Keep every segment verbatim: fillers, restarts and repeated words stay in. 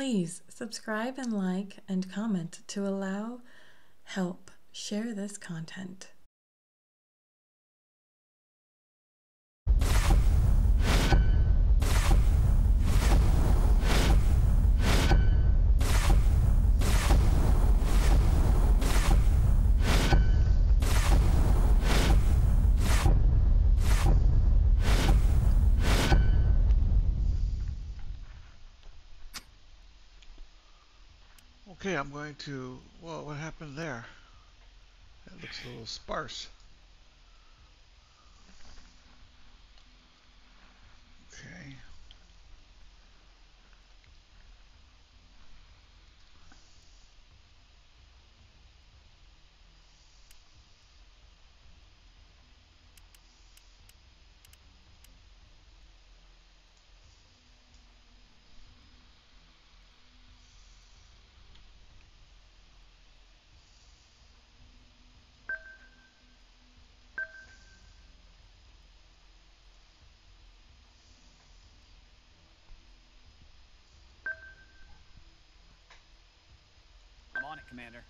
Please subscribe and like and comment to allow help share this content. Okay, I'm going to, well, what happened there? That looks a little sparse. Okay. On it, Commander.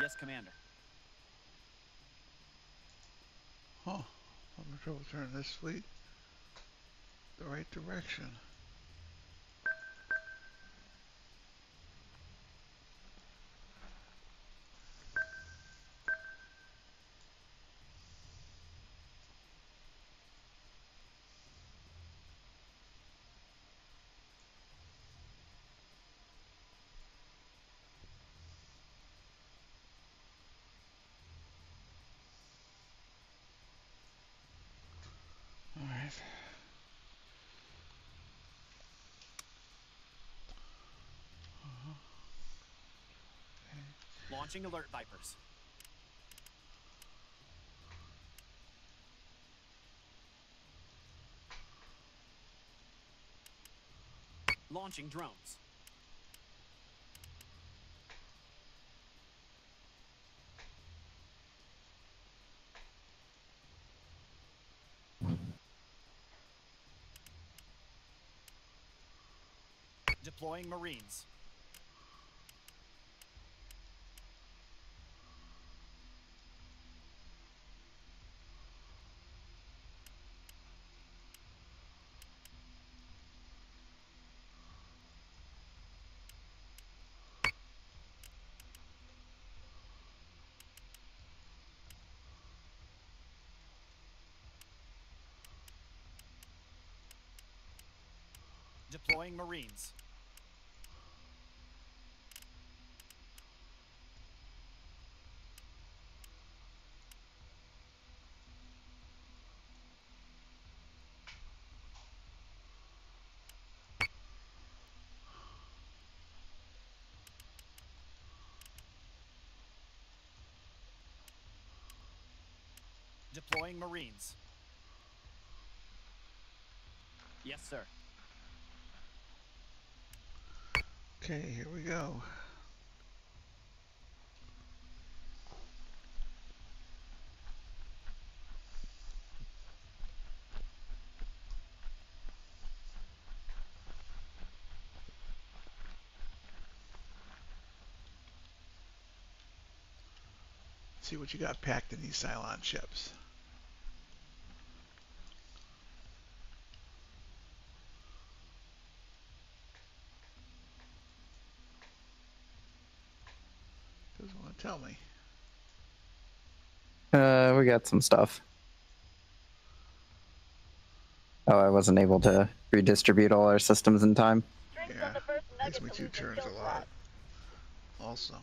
Yes, Commander. Huh. I'm having trouble turning this fleet the right direction. Launching alert Vipers. Launching drones. Deploying Marines. Deploying Marines. Deploying Marines. Yes, sir. Okay, here we go. See what you got packed in these Cylon ships. Tell me. Uh, we got some stuff. Oh, I wasn't able to redistribute all our systems in time. Yeah, takes me two turns a lot. Also.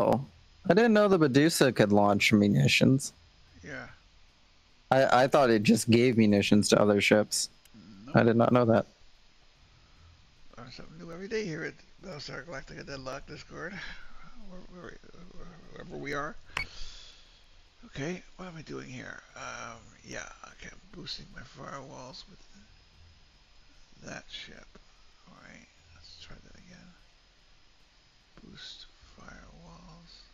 Oh, I didn't know the Medusa could launch munitions. Yeah. I, I thought it just gave munitions to other ships. Nope. I did not know that. Learn something new every day here at Battlestar Galactica Deadlock Discord. Where, where, wherever we are. Okay, what am I doing here? Um, yeah, okay, I'm boosting my firewalls with that ship. Alright, let's try that again. Boost firewalls.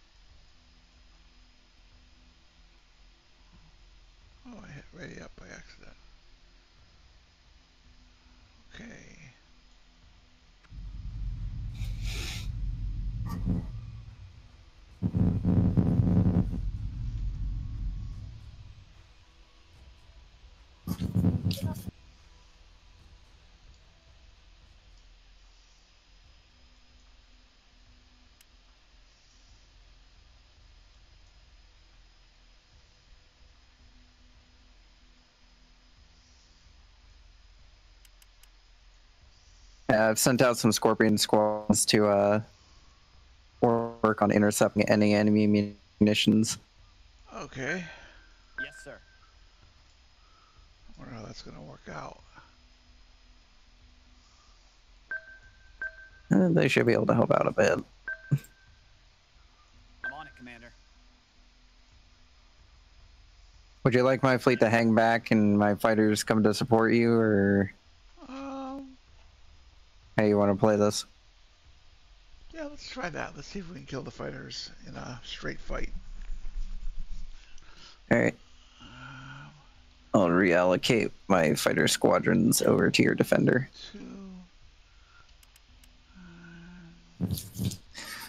Oh, I hit ready up by accident. Okay. Yeah, I've sent out some Scorpion squads to uh, work on intercepting any enemy munitions. Okay. Yes, sir. I wonder how that's going to work out. And they should be able to help out a bit. I'm on it, Commander. Would you like my fleet to hang back and my fighters come to support you, or um, how you want to play this? Yeah, let's try that. Let's see if we can kill the fighters in a straight fight. All right. I'll reallocate my fighter squadrons over to your defender.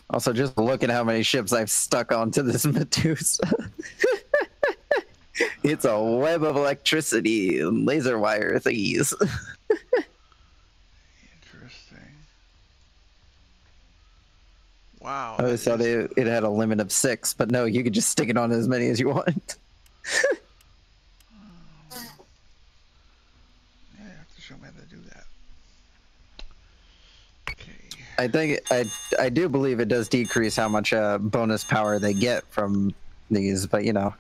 Also, just look at how many ships I've stuck onto this Medusa. It's a web of electricity and laser wire thingies. Interesting. Wow. I always thought it, it had a limit of six, but no, you could just stick it on as many as you want. I think I I do believe it does decrease how much uh, bonus power they get from these, but you know.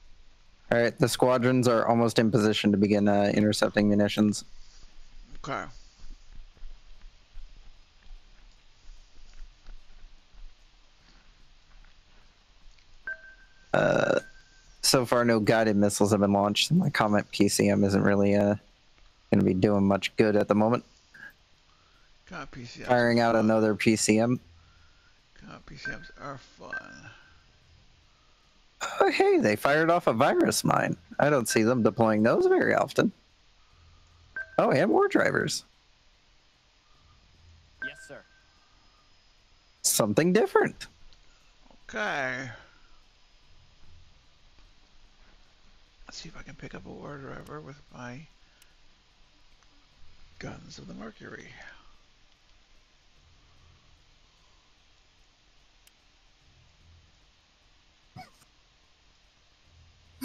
All right, the squadrons are almost in position to begin uh, intercepting munitions. Okay. Uh. So far, no guided missiles have been launched. My Comet P C M isn't really uh, going to be doing much good at the moment. God, P C Ms Firing out fun. Another P C M. God, P C Ms are fun. Oh, hey, they fired off a virus mine. I don't see them deploying those very often. Oh, and war drivers. Yes, sir. Something different. Okay. Let's see if I can pick up a war driver with my guns of the Mercury.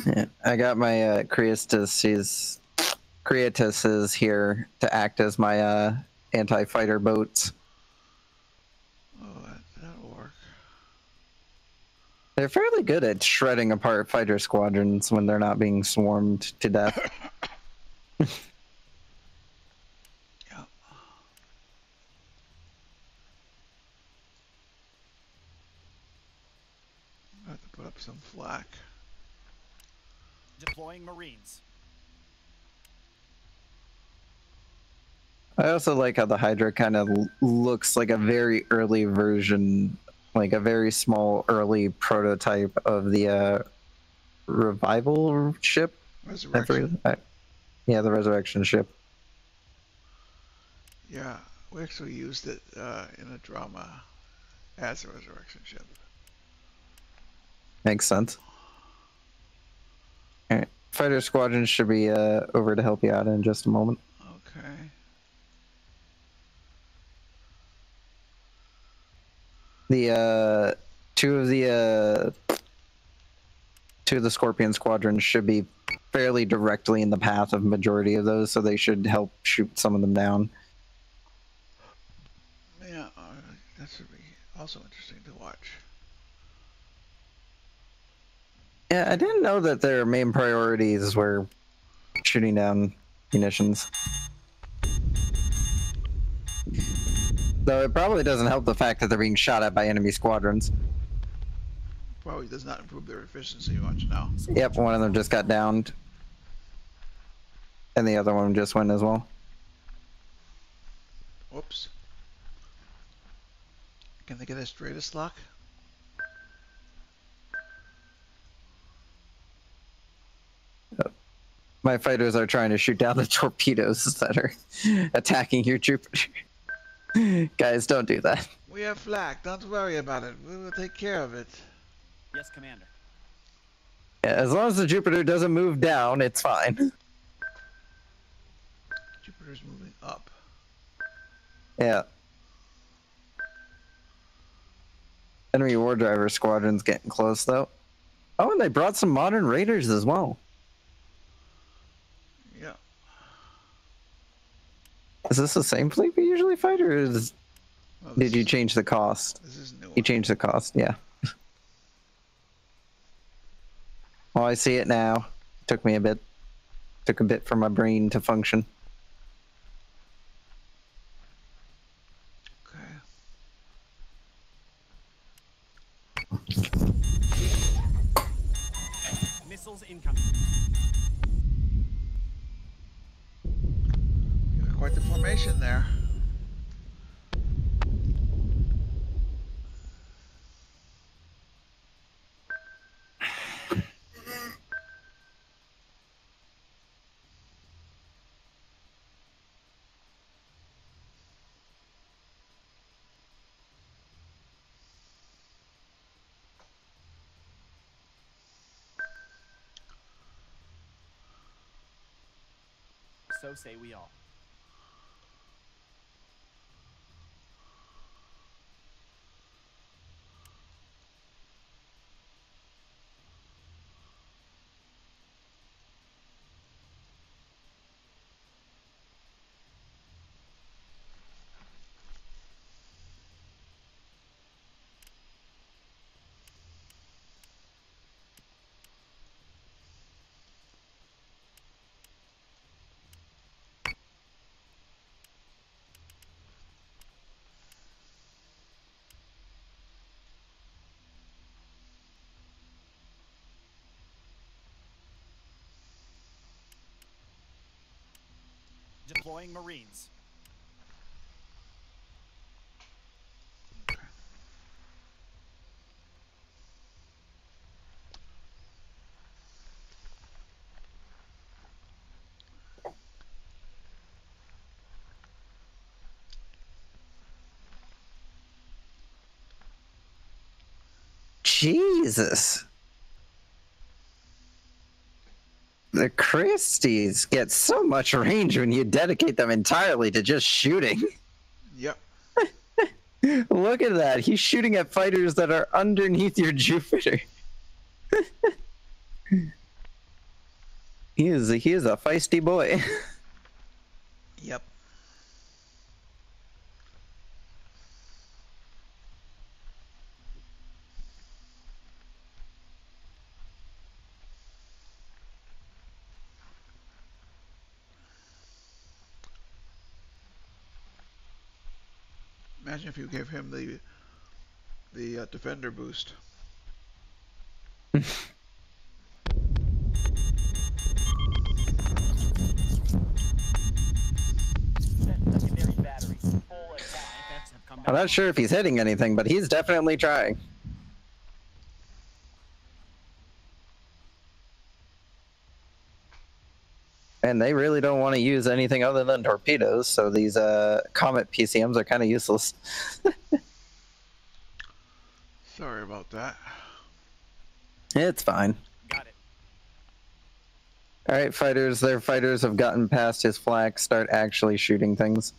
Yeah, I got my uh, Creatus. She's Creatus is here to act as my uh, anti-fighter boats. Oh, that, that'll work. They're fairly good at shredding apart fighter squadrons when they're not being swarmed to death. Yep. I have to put up some flak. Deploying Marines. I also like how the Hydra kind of looks like a very early version, like a very small early prototype of the uh, revival ship. Resurrection. I, yeah, the resurrection ship. Yeah, we actually used it uh, in a drama as a resurrection ship. Makes sense. All right, fighter squadron should be uh, over to help you out in just a moment. Okay. The uh, two of the uh, two of the Scorpion squadrons should be fairly directly in the path of majority of those, so they should help shoot some of them down. Yeah, uh, that should be also interesting to watch. Yeah, I didn't know that their main priorities were shooting down munitions. Though it probably doesn't help the fact that they're being shot at by enemy squadrons. Probably does not improve their efficiency much now. Yep, one of them just got downed. And the other one just went as well. Whoops. Can they get a straightest lock? My fighters are trying to shoot down the torpedoes that are attacking your Jupiter. Guys, don't do that. We have flak. Don't worry about it. We will take care of it. Yes, Commander. Yeah, as long as the Jupiter doesn't move down, it's fine. Jupiter's moving up. Yeah. Enemy war driver squadron's getting close, though. Oh, and they brought some modern raiders as well. Yeah. Is this the same fleet we usually fight, or is... Well, did you change the cost? This is new. You changed the cost, yeah. Oh, I see it now. Took me a bit. Took a bit for my brain to function. Okay. Missiles incoming. You got quite the formation there. So say we all. Deploying Marines. Jesus. The Christies get so much range when you dedicate them entirely to just shooting. Yep. Look at that. He's shooting at fighters that are underneath your Jupiter. He is a, he is a feisty boy. Yep. Imagine if you gave him the the uh, defender boost. I'm not sure if he's hitting anything, but he's definitely trying. And they really don't want to use anything other than torpedoes, so these uh, Comet P C Ms are kind of useless. Sorry about that. It's fine. Got it. All right, fighters. Their fighters have gotten past his flak. Start actually shooting things.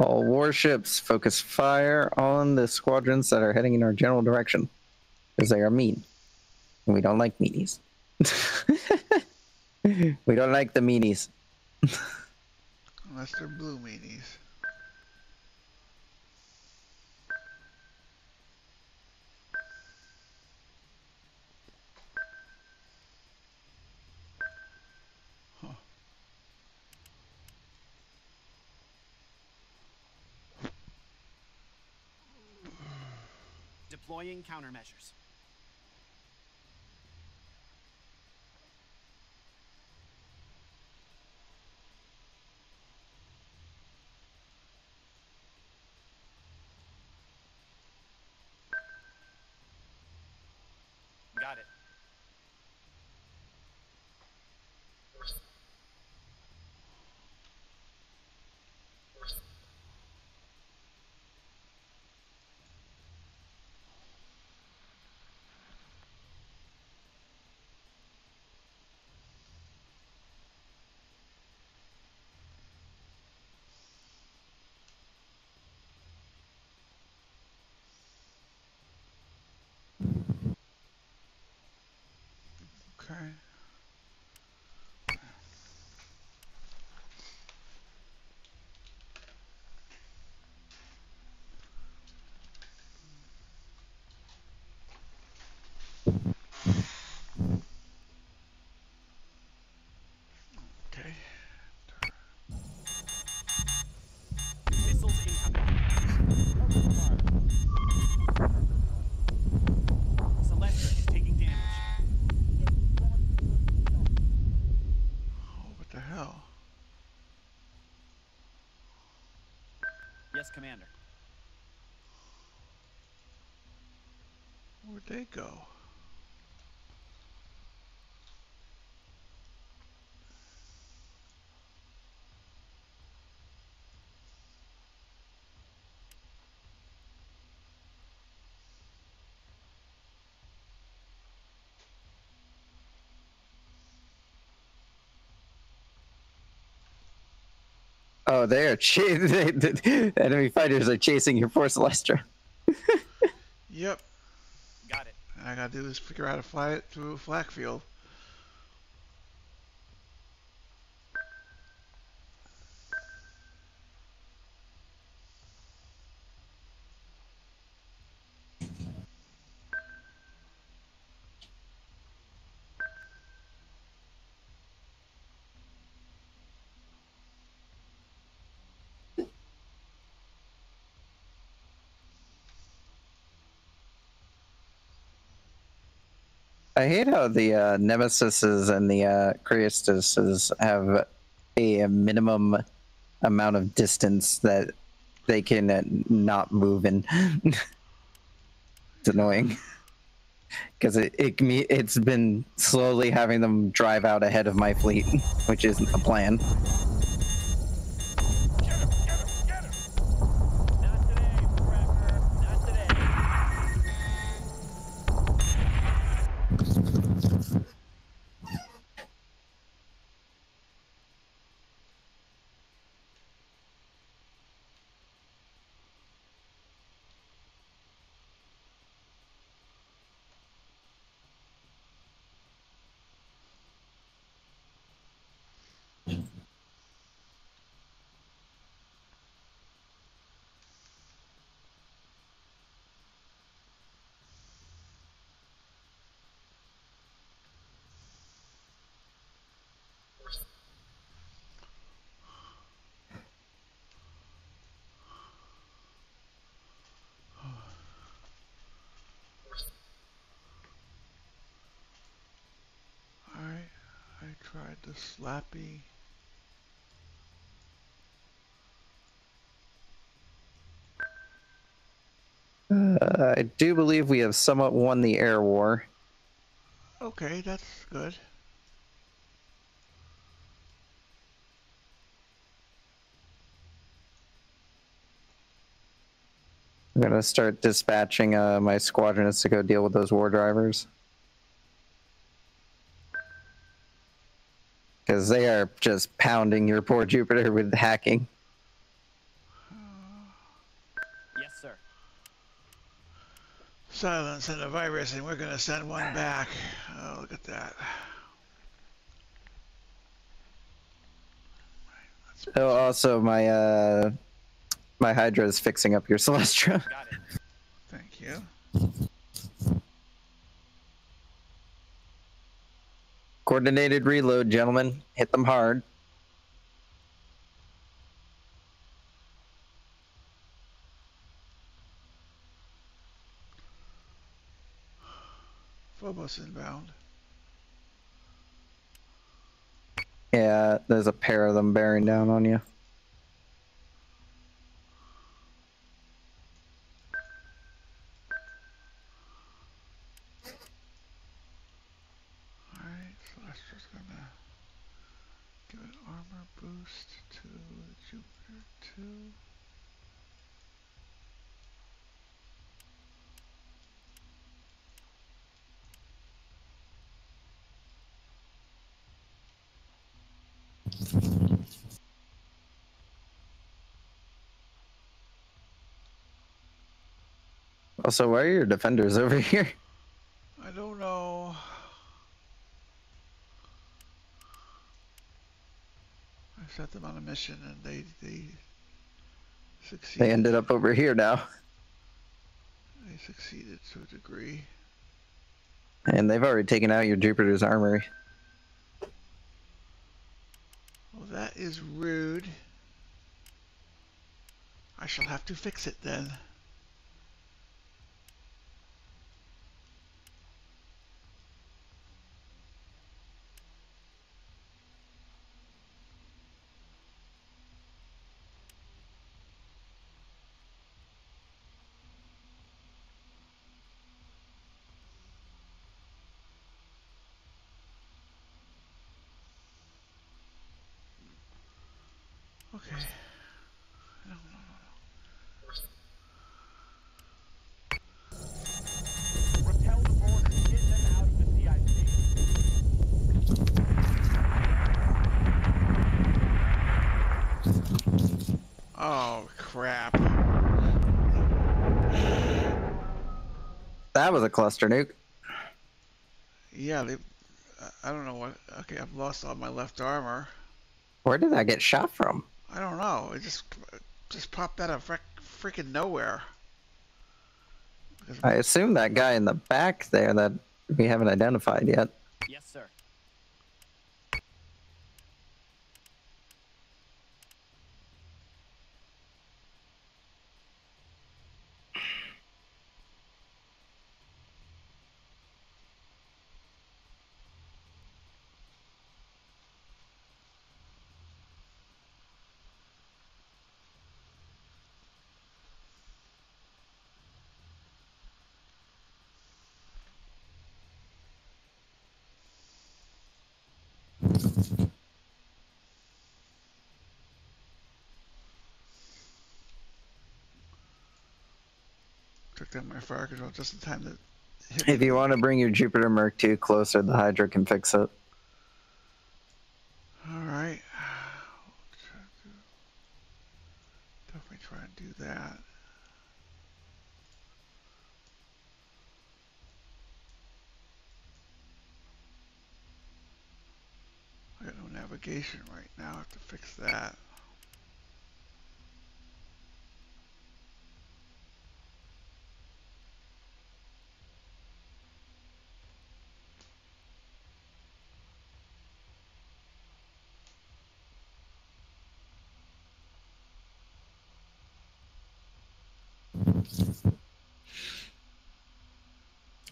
All warships, focus fire on the squadrons that are heading in our general direction, because they are mean. And we don't like meanies. We don't like the meanies. Unless they're blue meanies. Deploying countermeasures. Got it. Yes, Commander. Where'd they go? Oh, they are ch they, the enemy fighters are chasing your poor Celestra. Yep. Got it. All I gotta do is figure out how to fly it through a flak field. I hate how the uh, Nemesises and the uh, Creastuses have a, a minimum amount of distance that they can uh, not move in. It's annoying. Because it, it, it's been slowly having them drive out ahead of my fleet, which isn't the plan. Tried the slappy. Uh, I do believe we have somewhat won the air war. Okay, that's good. I'm gonna start dispatching uh, my squadrons to go deal with those war drivers. Because they are just pounding your poor Jupiter with hacking. Cylon sent a virus, and we're going to send one back. Oh, look at that. Oh, also, my uh, my Hydra is fixing up your Celestra. Got it. Thank you. Coordinated reload, gentlemen. Hit them hard. Phobos inbound. Yeah, there's a pair of them bearing down on you. All right, Celestra's gonna give an armor boost to Jupiter two. Also, why are your defenders over here? I don't know. I set them on a mission and they they succeeded. They ended up over here now. They succeeded to a degree. And they've already taken out your Jupiter's armory. Well, that is rude. I shall have to fix it then. Okay. No, no, no, no. Repel the board and get them out of the C I C. Oh, crap. That was a cluster nuke. Yeah, they, I don't know what. Okay, I've lost all my left armor. Where did I get shot from? I don't know. It just just popped out of frick, freaking nowhere. I assume that guy in the back there that we haven't identified yet. Yes, sir. Took down my fire control just in time to hit. If you want to bring your Jupiter Merc two closer, the Hydra can fix it. Alright. Definitely try and do that. I got no navigation right now. I have to fix that.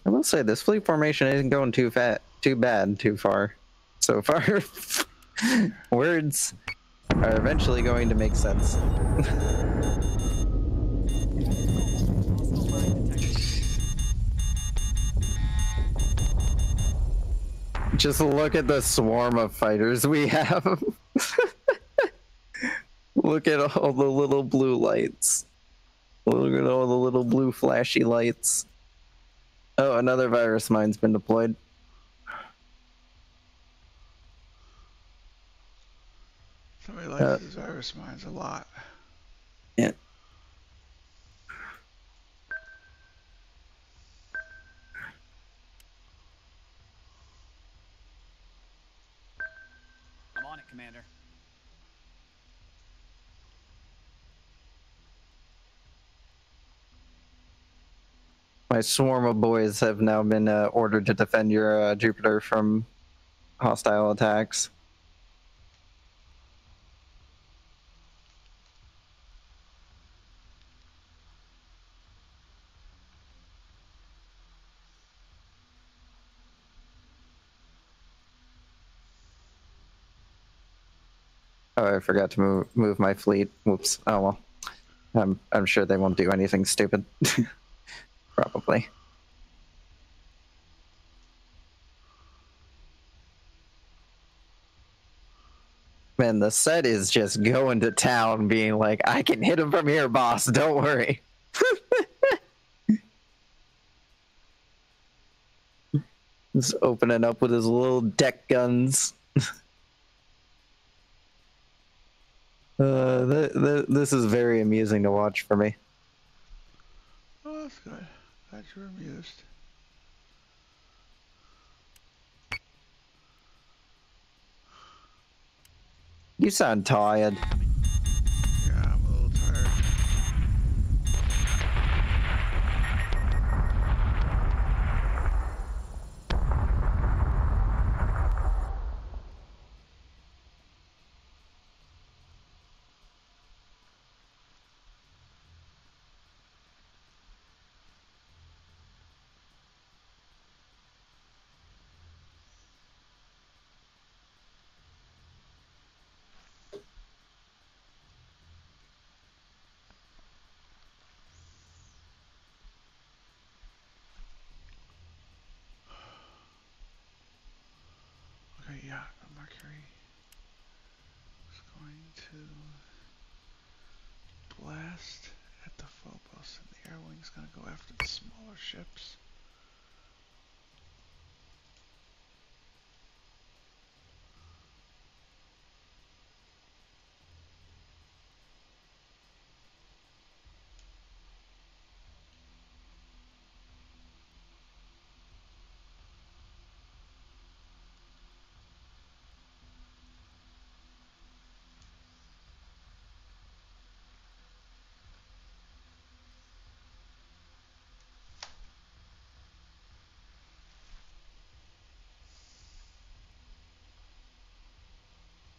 I will say this fleet formation isn't going too fat, too bad, too far. So far, words are eventually going to make sense. Just look at the swarm of fighters we have. Look at all the little blue lights. Look at all the little blue flashy lights. Oh, another virus mine's been deployed. Somebody likes uh, these virus mines a lot. Yeah. My swarm of boys have now been uh, ordered to defend your uh, Jupiter from hostile attacks. Oh, I forgot to move move my fleet. Whoops. Oh well. I'm I'm sure they won't do anything stupid. Probably. Man, the set is just going to town, being like, "I can hit him from here, boss. Don't worry." Just opening up with his little deck guns. Uh, th th this is very amusing to watch for me. Oh, that's good. Glad you're amused. You sound tired. Yeah, I'm a little tired. Ships.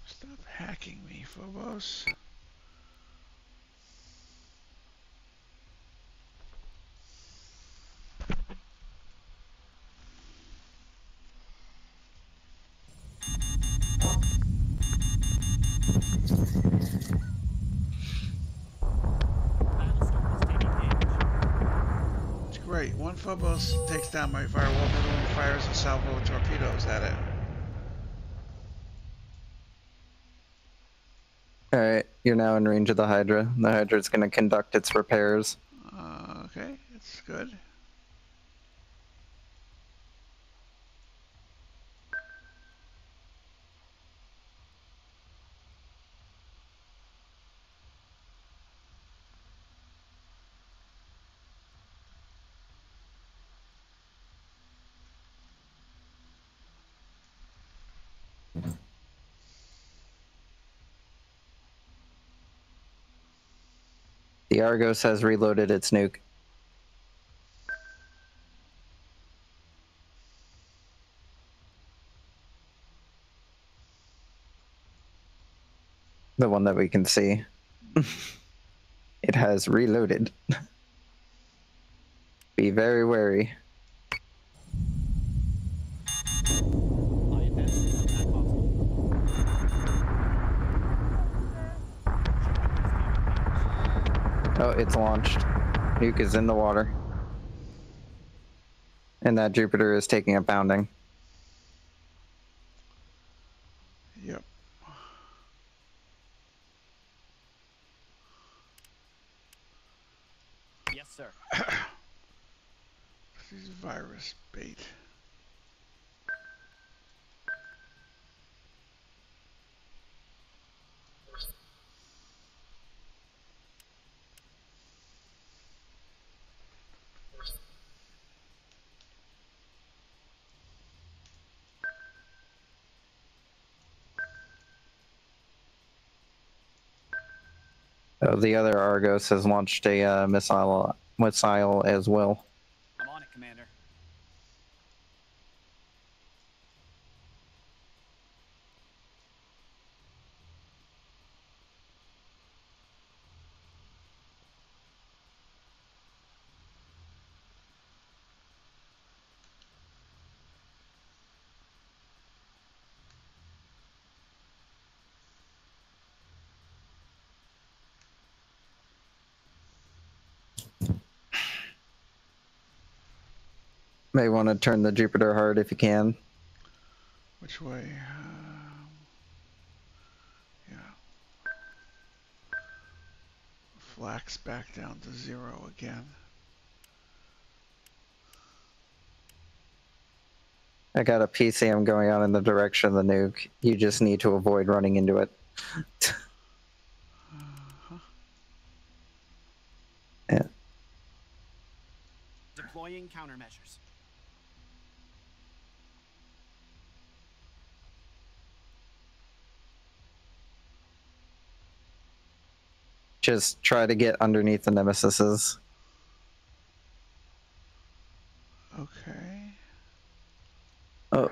Stop hacking me, Phobos. It's great. One Phobos takes down my firewall, the other one fires a salvo of torpedoes at it. Alright, you're now in range of the Hydra. The Hydra's going to conduct its repairs. Uh, okay, that's good. The Argos has reloaded its nuke. The one that we can see. It has reloaded. Be very wary. Oh, it's launched. Nuke is in the water. And that Jupiter is taking a pounding. Yep. Yes, sir. This is virus bait. Oh, the other Argos has launched a uh, missile missile as well. I'm May want to turn the Jupiter hard if you can. Which way? Uh, yeah. Flax back down to zero again. I got a P C M going on in the direction of the nuke. You just need to avoid running into it. uh-huh. Yeah. Deploying countermeasures. Just try to get underneath the Nemesises. Okay. Oh.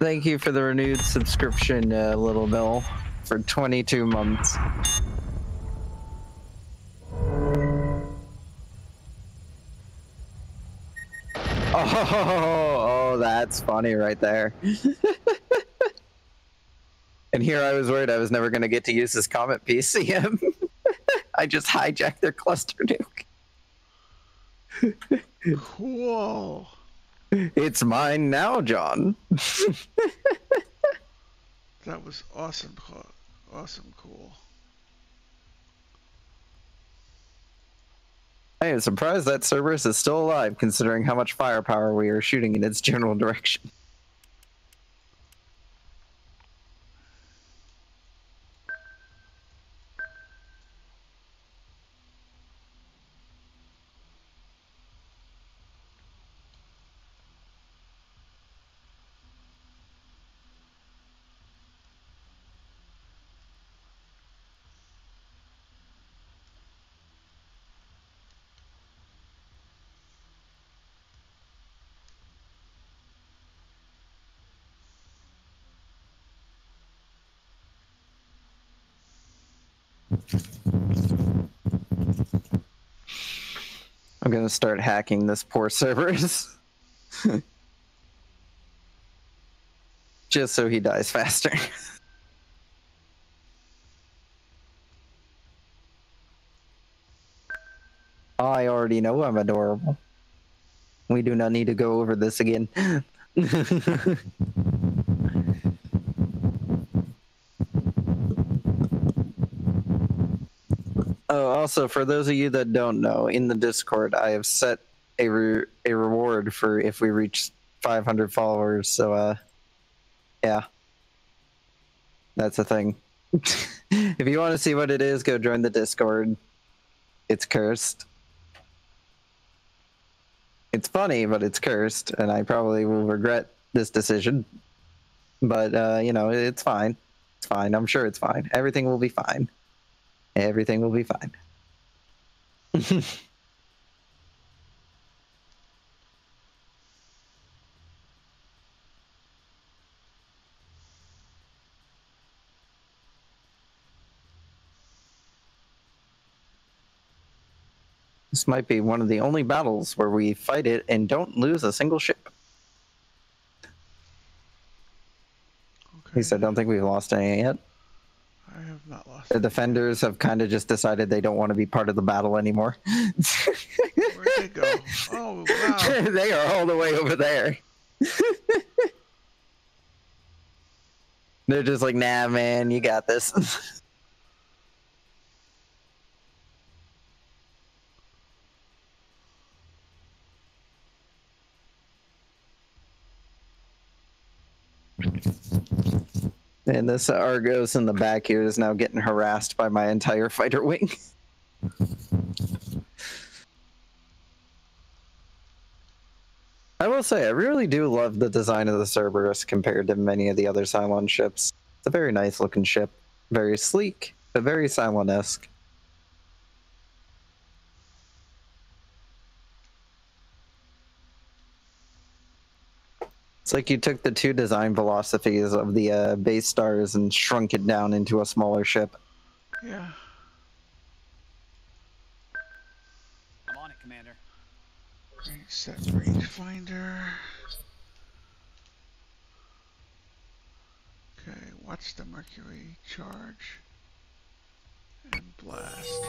Thank you for the renewed subscription, uh, Little Bill, for twenty-two months. Oh, oh, that's funny right there. And here I was worried I was never going to get to use this Comet P C M. I just hijacked their cluster nuke. Cool. It's mine now, John. That was awesome. Awesome cool. I am surprised that Cerberus is still alive, considering how much firepower we are shooting in its general direction. I'm gonna start hacking this poor Cerberus. Just so he dies faster. I already know I'm adorable. We do not need to go over this again. Oh, also, for those of you that don't know, in the Discord, I have set a re a reward for if we reach five hundred followers. So, uh, yeah, that's a thing. If you want to see what it is, go join the Discord. It's cursed. It's funny, but it's cursed, and I probably will regret this decision. But, uh, you know, it's fine. It's fine. I'm sure it's fine. Everything will be fine. Everything will be fine. This might be one of the only battles where we fight it and don't lose a single ship. Okay. At least I don't think we've lost any yet. I have not lost. The defenders have kind of just decided they don't want to be part of the battle anymore. Where'd they go? Oh, wow. They are all the way over there. They're just like, nah, man, you got this. And this Argos in the back here is now getting harassed by my entire fighter wing. I will say, I really do love the design of the Cerberus compared to many of the other Cylon ships. It's a very nice looking ship. Very sleek, but very Cylon-esque. It's like you took the two design philosophies of the uh, base stars and shrunk it down into a smaller ship. Yeah. I'm on it, Commander. Set rangefinder. Okay, watch the Mercury charge and blast.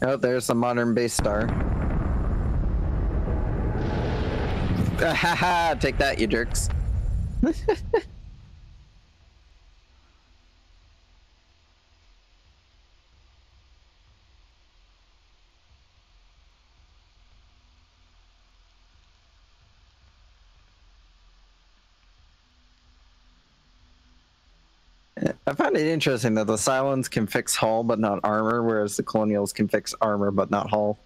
Oh, there's a modern base star. Ha ha! Take that, you jerks. I found it interesting that the Cylons can fix hull but not armor, whereas the Colonials can fix armor but not hull.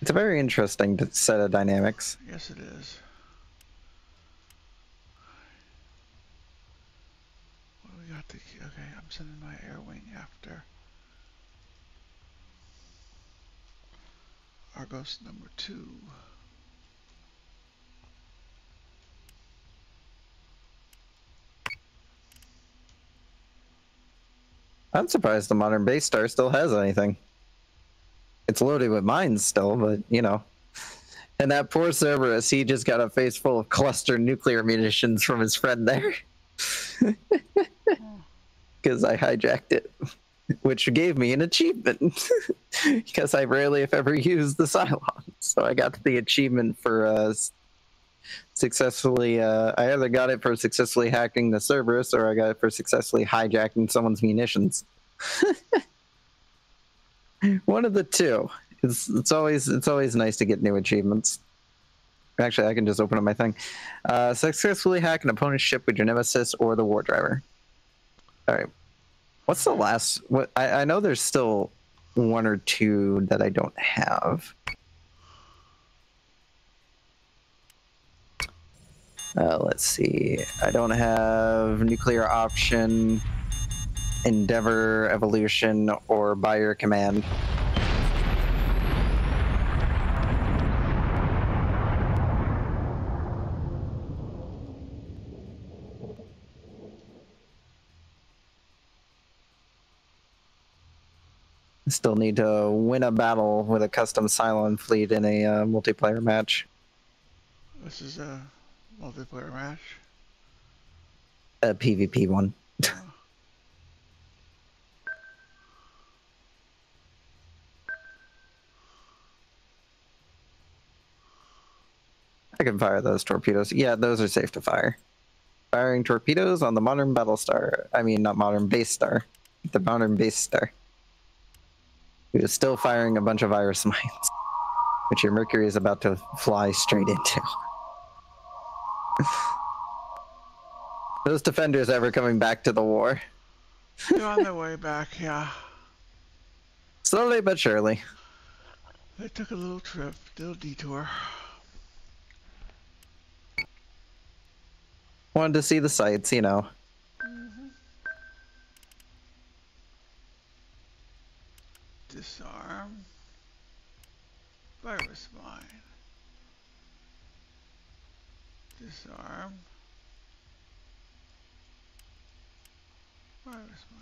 It's a very interesting set of dynamics. Yes, it is. What do we got to... Okay, I'm sending my air wing after Argos number two. I'm surprised the modern base star still has anything. It's loaded with mines still, but you know. And that poor Cerberus, he just got a face full of cluster nuclear munitions from his friend there. Because I hijacked it. Which gave me an achievement. Because I rarely, if ever, use the Cylon. So I got the achievement for uh, successfully, uh, I either got it for successfully hacking the Cerberus, or I got it for successfully hijacking someone's munitions. One of the two. It's it's always it's always nice to get new achievements. Actually, I can just open up my thing. Uh, successfully hack an opponent's ship with your Nemesis or the War Driver. All right. What's the last? What I, I know there's still one or two that I don't have. Uh, let's see. I don't have nuclear option, endeavor, evolution, or by your command. Still need to win a battle with a custom Cylon fleet in a uh, multiplayer match. This is a multiplayer match? A PvP one. I can fire those torpedoes. Yeah, those are safe to fire. Firing torpedoes on the modern Battlestar. I mean, not modern base star. The modern base star. We're still firing a bunch of virus mines, which your Mercury is about to fly straight into. Those defenders ever coming back to the war? They're on their way back, yeah. Slowly but surely. They took a little trip, little detour. Wanted to see the sights, you know. Mm-hmm. Disarm. Virus mine. Disarm. Virus mine.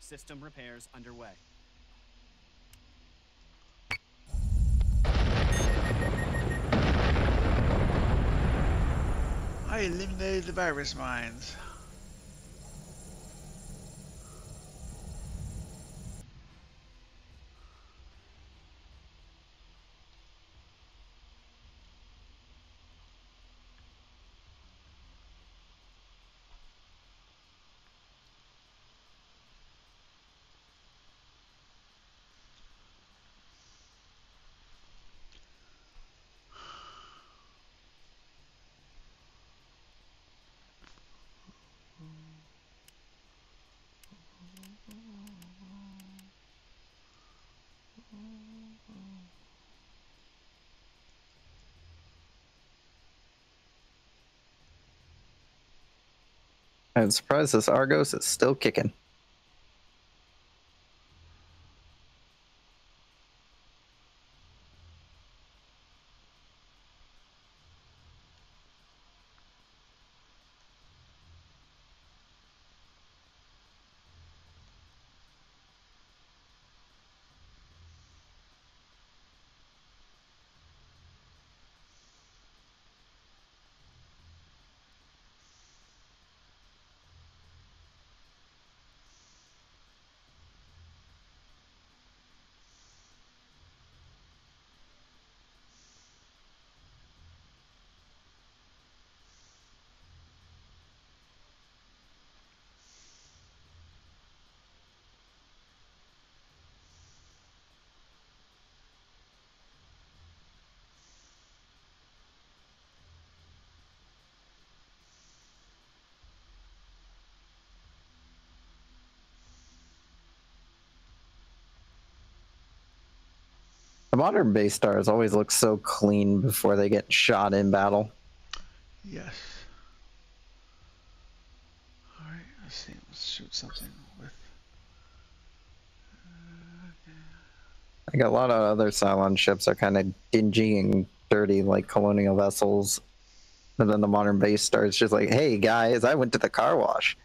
System repairs underway. I eliminated the virus mines. I'm surprised this Argos is still kicking. Modern base stars always look so clean before they get shot in battle. Yes. All right, let's see. Let's shoot something with. Uh, I got a lot of other Cylon ships are kind of dingy and dirty, like colonial vessels. And then the modern base star is just like, "Hey guys, I went to the car wash."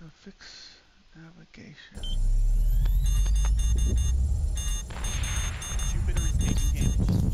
To fix navigation. Jupiter is taking damage.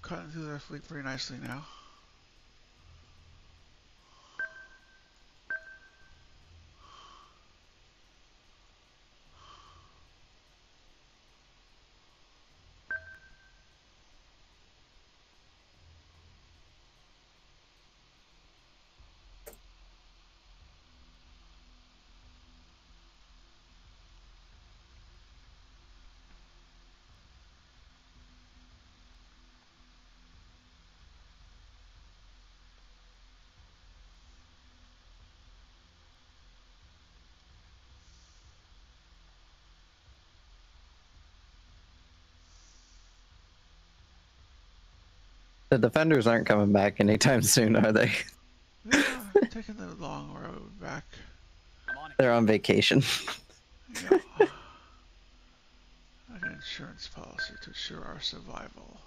Cutting through their fleet pretty nicely now. The defenders aren't coming back anytime soon, are they? They're taking the long road back. They're on vacation. Yeah. An insurance policy to assure our survival.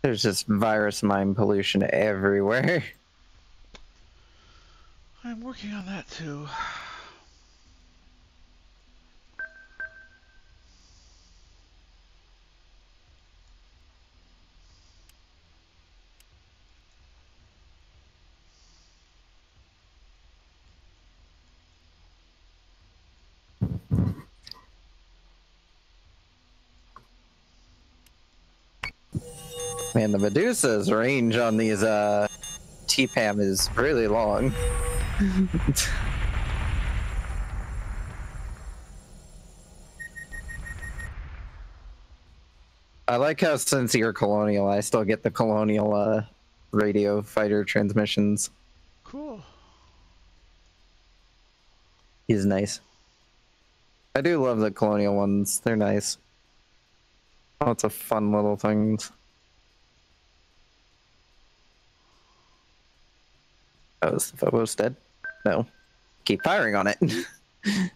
There's just virus mine pollution everywhere. I'm working on that too. Man, the Medusa's range on these uh, T-Pam is really long. I like how since you're Colonial, I still get the Colonial uh, radio fighter transmissions. Cool. He's nice. I do love the Colonial ones. They're nice. Lots of fun little things. Oh, is the Phobos dead? No. Keep firing on it. If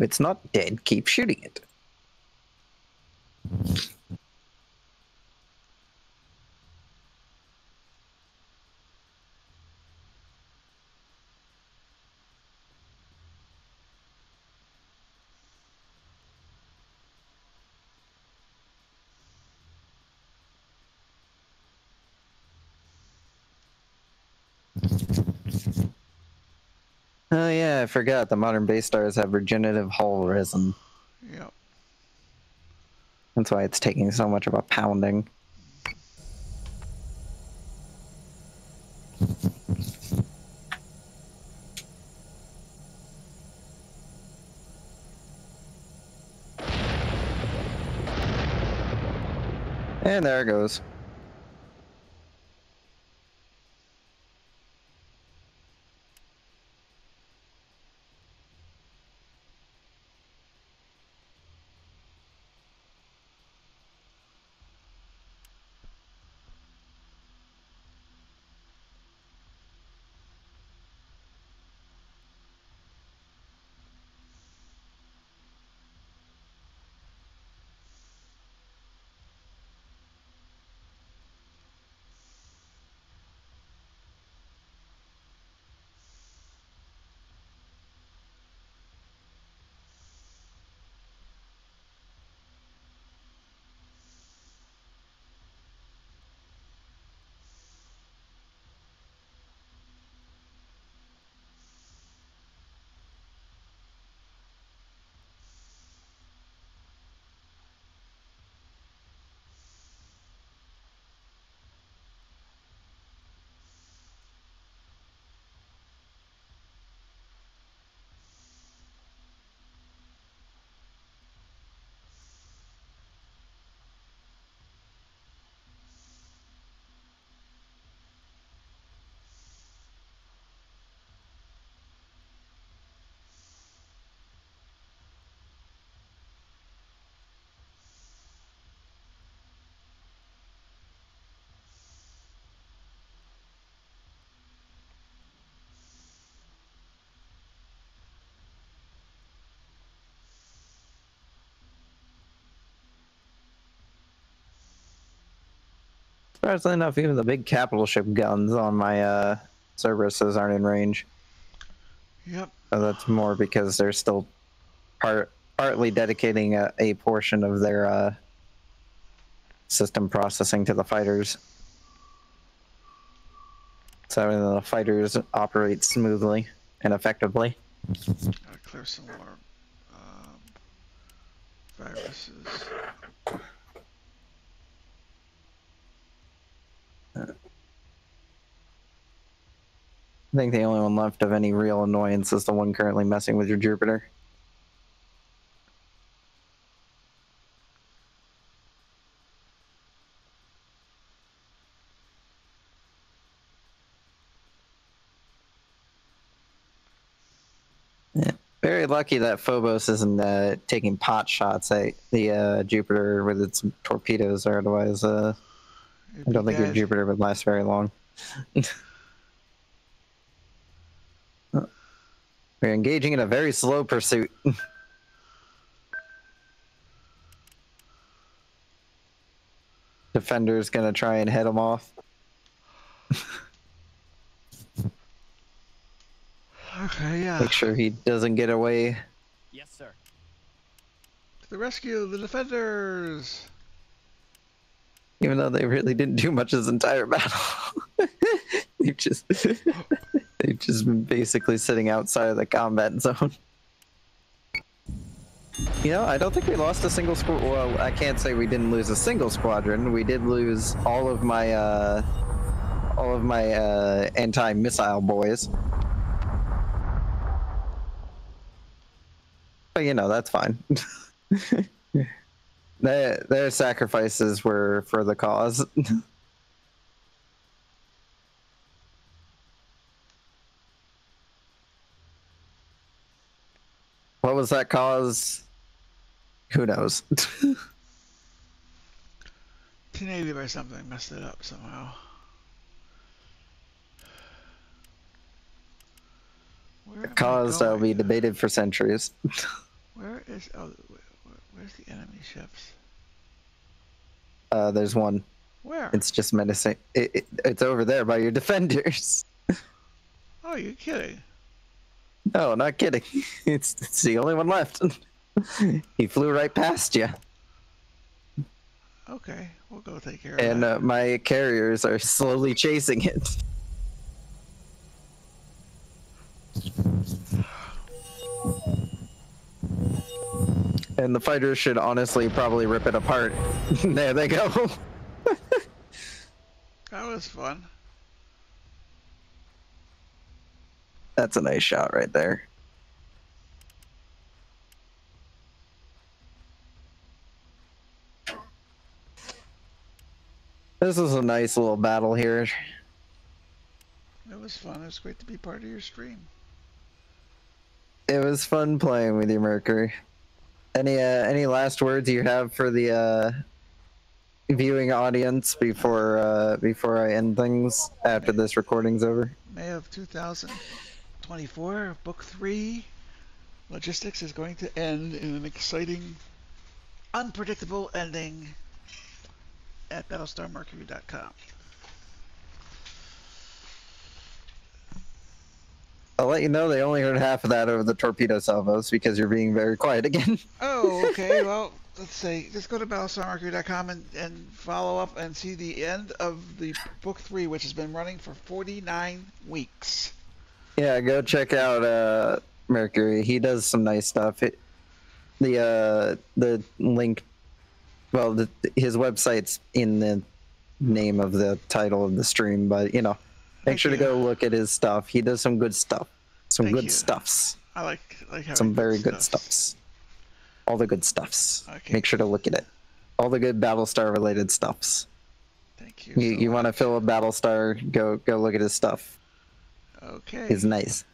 it's not dead, keep shooting it. Oh yeah, I forgot the modern base stars have regenerative hull resin. Yep. That's why it's taking so much of a pounding. And there it goes. Surprisingly enough, even the big capital ship guns on my uh, Cerberuses aren't in range. Yep. So that's more because they're still part, partly dedicating a, a portion of their uh, System processing to the fighters. So the fighters operate smoothly and effectively. Gotta clear some more um, viruses. I think the only one left of any real annoyance is the one currently messing with your Jupiter. Very lucky that Phobos isn't uh, taking pot shots at the uh, Jupiter with its torpedoes, or otherwise uh, I don't think your Jupiter would last very long. We're engaging in a very slow pursuit. Defender's gonna try and head him off. Okay, yeah. Make sure he doesn't get away. Yes, sir. To the rescue, the defenders! Even though they really didn't do much this entire battle. They've just... They've just been basically sitting outside of the combat zone. You know, I don't think we lost a single squad. Well, I can't say we didn't lose a single squadron. We did lose all of my, uh... all of my, uh, anti-missile boys. But, you know, that's fine. their, their sacrifices were for the cause. What was that cause? Who knows? ten eighty by something messed it up somehow. Where the cause that'll be debated for centuries. Where is oh, where, where's the enemy ships? Uh, there's one. Where? It's just menacing. It, it, it's over there by your defenders. Oh, you're kidding. No, not kidding. It's, it's the only one left. He flew right past you. Okay, we'll go take care of it. And uh, my carriers are slowly chasing it. And the fighters should honestly probably rip it apart. There they go. That was fun. That's a nice shot right there. This is a nice little battle here. It was fun. It was great to be part of your stream. It was fun playing with you, Mercury. Any uh, any last words you have for the uh, viewing audience before uh, before I end things after May, this recording's over? May of two thousand twenty-four, book three, Logistics is going to end in an exciting, unpredictable ending at Battlestar Mercury dot com. I'll let you know they only heard half of that over the torpedo salvos because you're being very quiet again. Oh, okay. Well, let's see. Just go to Battlestar Mercury dot com and, and follow up and see the end of the book three, which has been running for forty-nine weeks. Yeah, go check out uh, Mercury. He does some nice stuff. It, the uh, the link, well, the, his website's in the name of the title of the stream, but, you know. Make Thank sure you. to go look at his stuff. He does some good stuff. Some Thank good you. stuffs. I like, like having some very good stuffs. good stuffs. All the good stuffs. Okay. Make sure to look at it. All the good Battlestar related stuffs. Thank you. You, so you want to fill a Battlestar? Go go look at his stuff. Okay. He's nice.